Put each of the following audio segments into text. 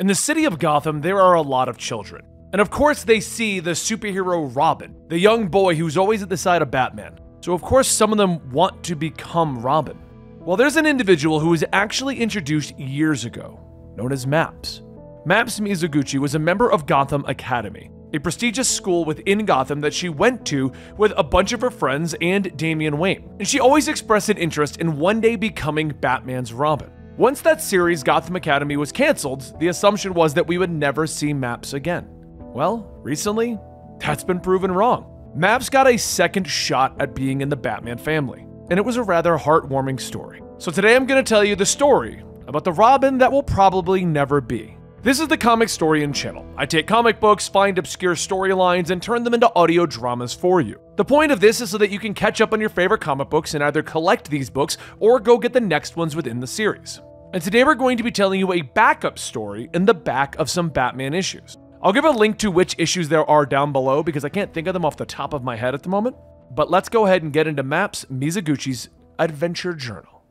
In the city of Gotham, there are a lot of children. And of course they see the superhero Robin, the young boy who's always at the side of Batman. So of course some of them want to become Robin. Well, there's an individual who was actually introduced years ago, known as Maps. Maps Mizuguchi was a member of Gotham Academy, a prestigious school within Gotham that she went to with a bunch of her friends and Damian Wayne. And she always expressed an interest in one day becoming Batman's Robin. Once that series, Gotham Academy, was canceled, the assumption was that we would never see Maps again. Well, recently, that's been proven wrong. Maps got a second shot at being in the Batman family, and it was a rather heartwarming story. So today I'm going to tell you the story about the Robin that will probably never be. This is the Comicstorian channel. I take comic books, find obscure storylines, and turn them into audio dramas for you. The point of this is so that you can catch up on your favorite comic books and either collect these books or go get the next ones within the series. And today we're going to be telling you a backup story in the back of some Batman issues. I'll give a link to which issues there are down below because I can't think of them off the top of my head at the moment. But let's go ahead and get into Maps Mizuguchi's adventure journal.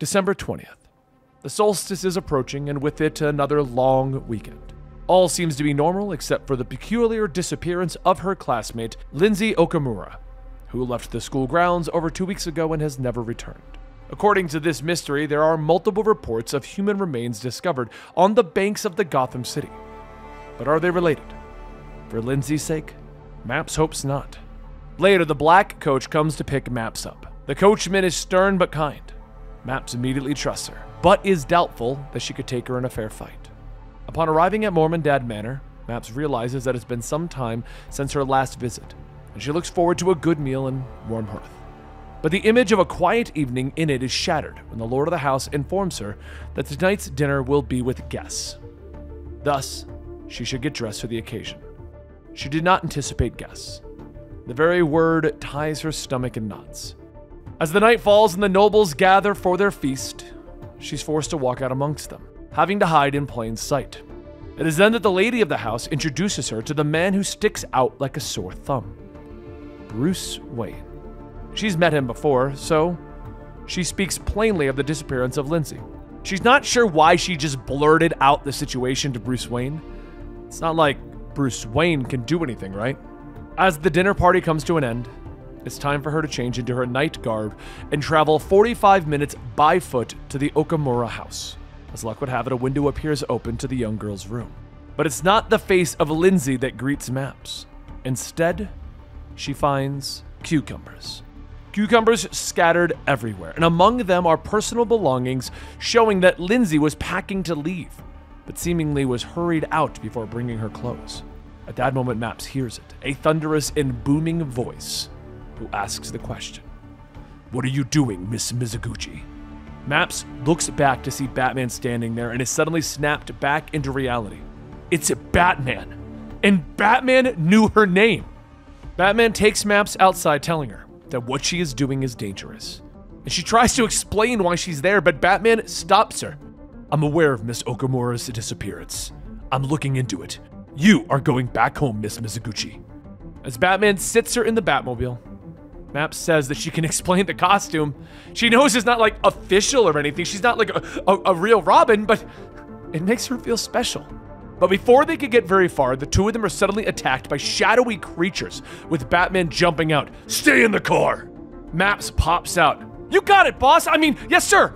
December 20th. The solstice is approaching, and with it another long weekend. All seems to be normal except for the peculiar disappearance of her classmate, Lindsay Okamura, who left the school grounds over 2 weeks ago and has never returned. According to this mystery, there are multiple reports of human remains discovered on the banks of the Gotham City. But are they related? For Lindsay's sake, Maps hopes not. Later, the black coach comes to pick Maps up. The coachman is stern but kind. Maps immediately trusts her, but is doubtful that she could take her in a fair fight. Upon arriving at Mormondad Manor, Maps realizes that it's been some time since her last visit, and she looks forward to a good meal and warm hearth. But the image of a quiet evening in it is shattered when the lord of the house informs her that tonight's dinner will be with guests. Thus, she should get dressed for the occasion. She did not anticipate guests. The very word ties her stomach in knots. As the night falls and the nobles gather for their feast, she's forced to walk out amongst them, having to hide in plain sight. It is then that the lady of the house introduces her to the man who sticks out like a sore thumb, Bruce Wayne. She's met him before, so she speaks plainly of the disappearance of Lindsay. She's not sure why she just blurted out the situation to Bruce Wayne. It's not like Bruce Wayne can do anything, right? As the dinner party comes to an end, it's time for her to change into her night garb and travel 45 minutes by foot to the Okamura house. As luck would have it, a window appears open to the young girl's room. But it's not the face of Lindsay that greets Maps. Instead, she finds cucumbers. Cucumbers scattered everywhere, and among them are personal belongings showing that Lindsay was packing to leave, but seemingly was hurried out before bringing her clothes. At that moment, Maps hears it, a thunderous and booming voice who asks the question, "What are you doing, Miss Mizuguchi?" Maps looks back to see Batman standing there and is suddenly snapped back into reality. It's Batman, and Batman knew her name. Batman takes Maps outside, telling her that what she is doing is dangerous. And she tries to explain why she's there, but Batman stops her. "I'm aware of Miss Okamura's disappearance. I'm looking into it. You are going back home, Miss Mizuguchi." As Batman sits her in the Batmobile, Maps says that she can explain the costume. She knows it's not like official or anything. She's not like a real Robin, but it makes her feel special. But before they could get very far, the two of them are suddenly attacked by shadowy creatures, with Batman jumping out. "Stay in the car!" Maps pops out. "You got it, boss. I mean, yes, sir.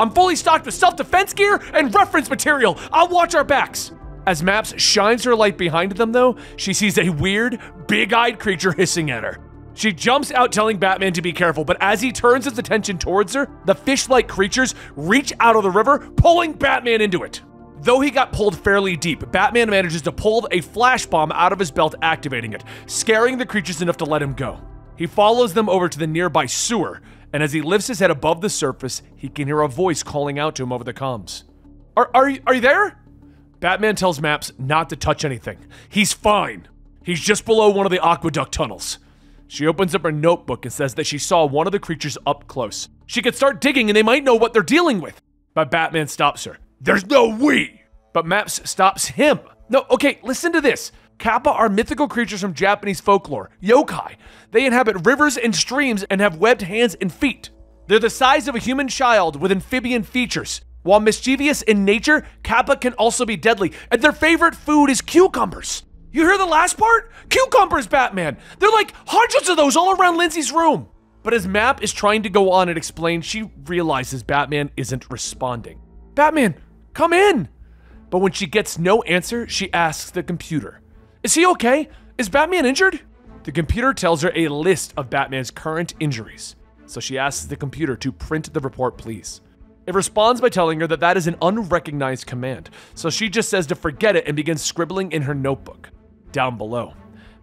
I'm fully stocked with self-defense gear and reference material. I'll watch our backs." As Maps shines her light behind them, though, she sees a weird, big-eyed creature hissing at her. She jumps out, telling Batman to be careful, but as he turns his attention towards her, the fish-like creatures reach out of the river, pulling Batman into it. Though he got pulled fairly deep, Batman manages to pull a flash bomb out of his belt, activating it, scaring the creatures enough to let him go. He follows them over to the nearby sewer, and as he lifts his head above the surface, he can hear a voice calling out to him over the comms. Are you there?" Batman tells Maps not to touch anything. "He's fine. He's just below one of the aqueduct tunnels." She opens up her notebook and says that she saw one of the creatures up close. She could start digging and they might know what they're dealing with. But Batman stops her. "There's no we!" But Maps stops him. "No, okay, listen to this. Kappa are mythical creatures from Japanese folklore, yokai. They inhabit rivers and streams and have webbed hands and feet. They're the size of a human child with amphibian features. While mischievous in nature, Kappa can also be deadly, and their favorite food is cucumbers. You hear the last part? Cucumbers, Batman! They're like hundreds of those all around Lindsay's room. But as Map is trying to go on and explain, she realizes Batman isn't responding. Batman, come in! But when she gets no answer, she asks the computer, "Is he okay? Is Batman injured?" The computer tells her a list of Batman's current injuries. So she asks the computer to print the report, please. It responds by telling her that that is an unrecognized command. So she just says to forget it and begins scribbling in her notebook. Down below,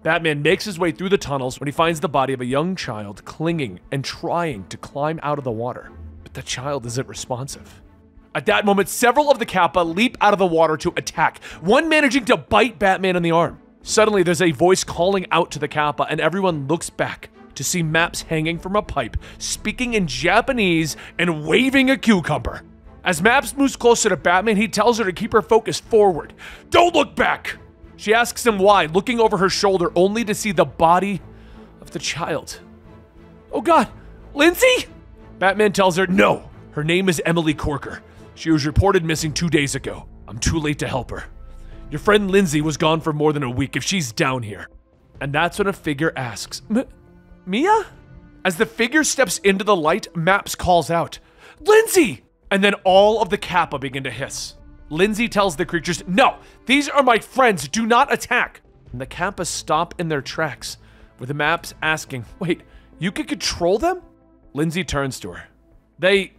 Batman makes his way through the tunnels when he finds the body of a young child clinging and trying to climb out of the water. But the child isn't responsive. At that moment, several of the Kappa leap out of the water to attack, one managing to bite Batman in the arm. Suddenly, there's a voice calling out to the Kappa, and everyone looks back to see Maps hanging from a pipe, speaking in Japanese and waving a cucumber. As Maps moves closer to Batman, he tells her to keep her focus forward. Don't look back! She asks him why, looking over her shoulder only to see the body of the child. Oh God, Lindsay? Batman tells her no, her name is Emily Corker. She was reported missing 2 days ago. I'm too late to help her. Your friend Lindsay was gone for more than a week if she's down here. And that's when a figure asks, Mia? As the figure steps into the light, Maps calls out, Lindsay! And then all of the Kappa begin to hiss. Lindsay tells the creatures, no, these are my friends, do not attack. And the Kappa stop in their tracks, with the Maps asking, wait, you can control them? Lindsay turns to her. They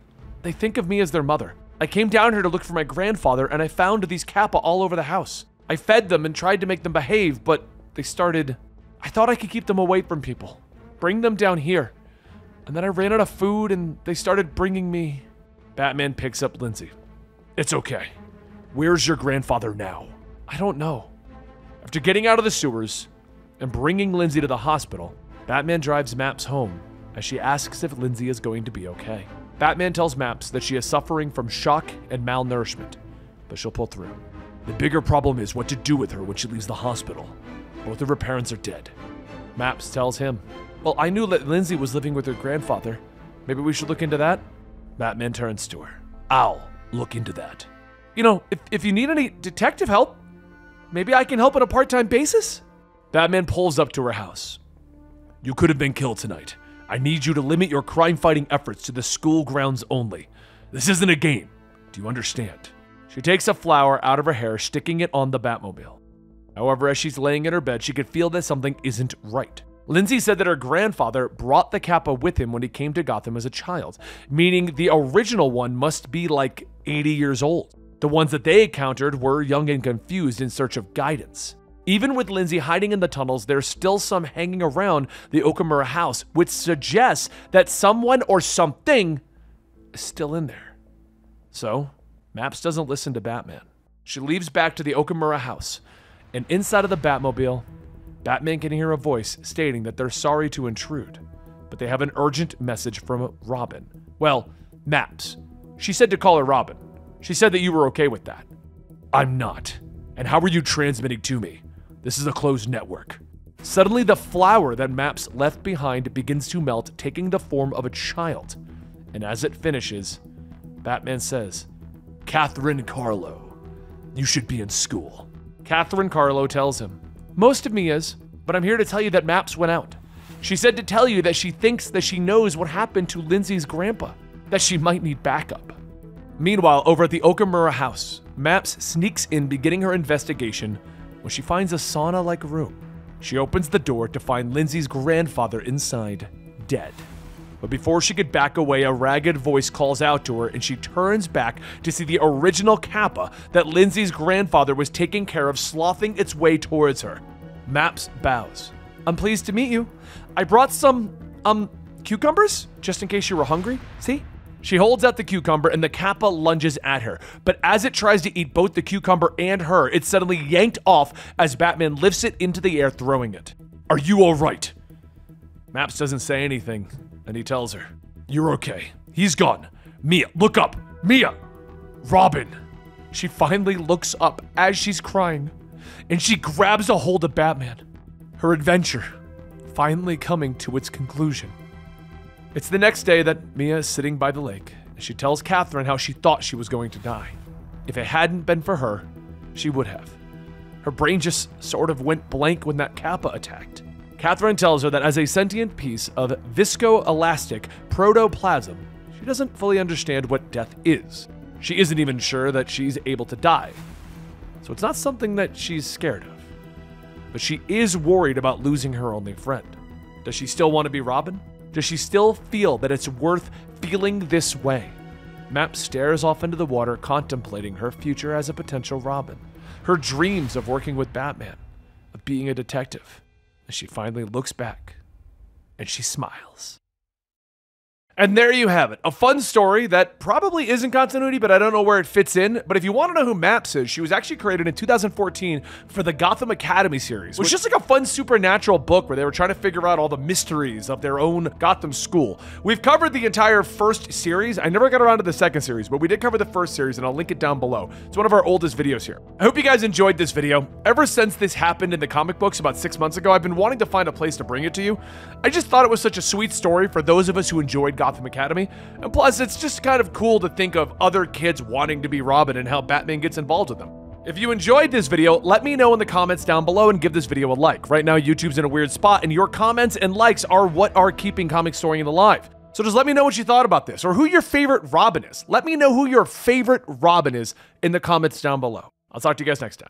think of me as their mother. I came down here to look for my grandfather, and I found these Kappa all over the house. I fed them and tried to make them behave, but they started... I thought I could keep them away from people, bring them down here. And then I ran out of food, and they started bringing me... Batman picks up Lindsay. It's okay. Where's your grandfather now? I don't know. After getting out of the sewers and bringing Lindsay to the hospital, Batman drives Maps home as she asks if Lindsay is going to be okay. Batman tells Maps that she is suffering from shock and malnourishment, but she'll pull through. The bigger problem is what to do with her when she leaves the hospital. Both of her parents are dead. Maps tells him, well, I knew that Lindsay was living with her grandfather. Maybe we should look into that? Batman turns to her. I'll look into that. You know, if you need any detective help, maybe I can help on a part-time basis? Batman pulls up to her house. You could have been killed tonight. I need you to limit your crime-fighting efforts to the school grounds only. This isn't a game. Do you understand? She takes a flower out of her hair, sticking it on the Batmobile. However, as she's laying in her bed, she could feel that something isn't right. Lindsay said that her grandfather brought the Kappa with him when he came to Gotham as a child, meaning the original one must be like 80 years old. The ones that they encountered were young and confused in search of guidance. Even with Lindsay hiding in the tunnels, there's still some hanging around the Okamura house, which suggests that someone or something is still in there. So, Maps doesn't listen to Batman. She leaves back to the Okamura house, and inside of the Batmobile, Batman can hear a voice stating that they're sorry to intrude, but they have an urgent message from Robin. Well, Maps. She said to call her Robin. She said that you were okay with that. I'm not. And how are you transmitting to me? This is a closed network. Suddenly, the flower that Maps left behind begins to melt, taking the form of a child. And as it finishes, Batman says, Catherine Carlo, you should be in school. Catherine Carlo tells him, most of me is, but I'm here to tell you that Maps went out. She said to tell you that she thinks that she knows what happened to Lindsay's grandpa, that she might need backup. Meanwhile, over at the Okamura house, Maps sneaks in, beginning her investigation when she finds a sauna-like room. She opens the door to find Lindsay's grandfather inside, dead. But before she could back away, a ragged voice calls out to her, and she turns back to see the original Kappa that Lindsay's grandfather was taking care of slothing its way towards her. Maps bows. I'm pleased to meet you. I brought some, cucumbers, just in case you were hungry. See? She holds out the cucumber, and the Kappa lunges at her. But as it tries to eat both the cucumber and her, it's suddenly yanked off as Batman lifts it into the air, throwing it. Are you all right? Maps doesn't say anything, and he tells her, you're okay. He's gone. Mia, look up. Mia! Robin! She finally looks up as she's crying, and she grabs a hold of Batman. Her adventure finally coming to its conclusion. It's the next day that Mia is sitting by the lake, and she tells Catherine how she thought she was going to die. If it hadn't been for her, she would have. Her brain just sort of went blank when that Kappa attacked. Catherine tells her that as a sentient piece of viscoelastic protoplasm, she doesn't fully understand what death is. She isn't even sure that she's able to die. So it's not something that she's scared of. But she is worried about losing her only friend. Does she still want to be Robin? Does she still feel that it's worth feeling this way? Maps stares off into the water, contemplating her future as a potential Robin. Her dreams of working with Batman, of being a detective. And she finally looks back, and she smiles. And there you have it, a fun story that probably isn't continuity, but I don't know where it fits in. But if you want to know who Maps is, she was actually created in 2014 for the Gotham Academy series, which is just like a fun supernatural book where they were trying to figure out all the mysteries of their own Gotham school. We've covered the entire first series. I never got around to the second series, but we did cover the first series, and I'll link it down below. It's one of our oldest videos here. I hope you guys enjoyed this video. Ever since this happened in the comic books about 6 months ago, I've been wanting to find a place to bring it to you. I just thought it was such a sweet story for those of us who enjoyed Gotham Academy, and plus it's just kind of cool to think of other kids wanting to be Robin and how Batman gets involved with them. If you enjoyed this video, let me know in the comments down below and give this video a like. Right now YouTube's in a weird spot, and your comments and likes are what are keeping Comicstorian alive. So just let me know what you thought about this, or who your favorite Robin is. Let me know who your favorite Robin is in the comments down below. I'll talk to you guys next time.